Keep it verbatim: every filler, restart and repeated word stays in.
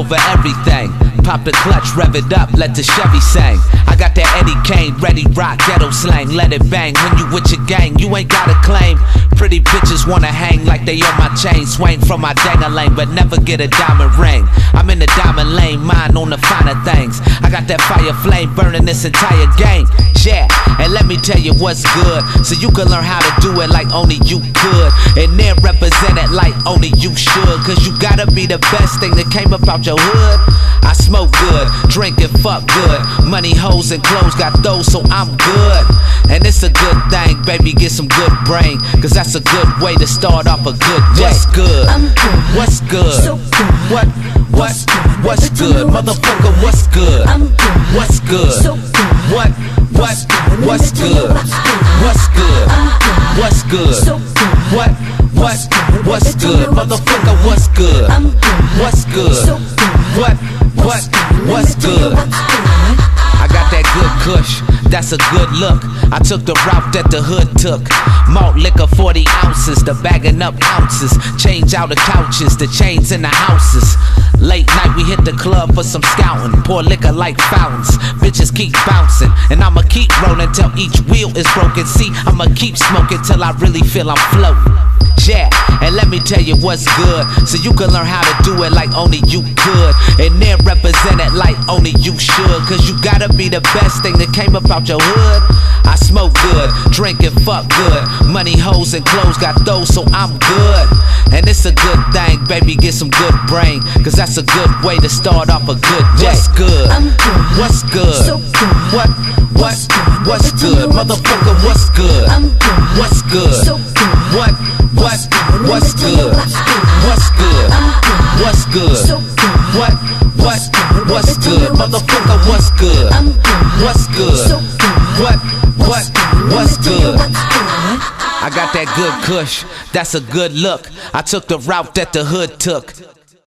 over everything. Pop the clutch, rev it up, let the Chevy sing. I got that Eddie Kane, ready rock, ghetto slang, let it bang. When you with your gang, you ain't gotta claim. Pretty bitches wanna hang like they on my chain. Swing from my dang-a-lang, but never get a diamond ring. I'm in the diamond lane, mind on the finer things. I got that fire flame burning this entire game. Yeah, and let me tell you what's good, so you can learn how to do it like only you could, and then represent it like only you should. Cause you gotta be the best thing that came about your hood. I smoke good, drink and fuck good. Money, hoes, and clothes, got those, so I'm good. And it's a good thing, baby, get some good brain, cause that's a good way to start off a good day. What's good? I'm good. What's good? So good. What? What? What's good? What's good? Motherfucker, what's good? I'm good. What's good? So good. What? What? What's good? What's good? What's good? So good. What? What? What's good? Motherfucker, what's good? I'm good. What's good? So good. What? What? What's good? I got that good kush. That's a good look. I took the route that the hood took. Malt liquor, forty ounces, the bagging up ounces. Change out the couches, the chains in the houses. Late night we hit the club for some scouting. Pour liquor like fountains, bitches keep bouncing. And I'ma keep rolling till each wheel is broken. See, I'ma keep smoking till I really feel I'm floating. Yeah, and let me tell you what's good, so you can learn how to do it like only you could, and then represent it like only you should. Cause you gotta be the best thing that came about your hood. I smoke good, drink and fuck good. Money, hoes, and clothes, got those, so I'm good. And it's a good thing, baby, get some good brain, cause that's a good way to start off a good day. What's good? I'm good. What's good? So good. What? What? What's good? Motherfucker, what's good? I'm good. What's good? So good. What? What? What's good? What's good? What's good? So good. What? What? What's good? Motherfucker, what's good? I'm good. What's good? So good. What? What? What's good? I got that good kush. That's a good look. I took the route that the hood took.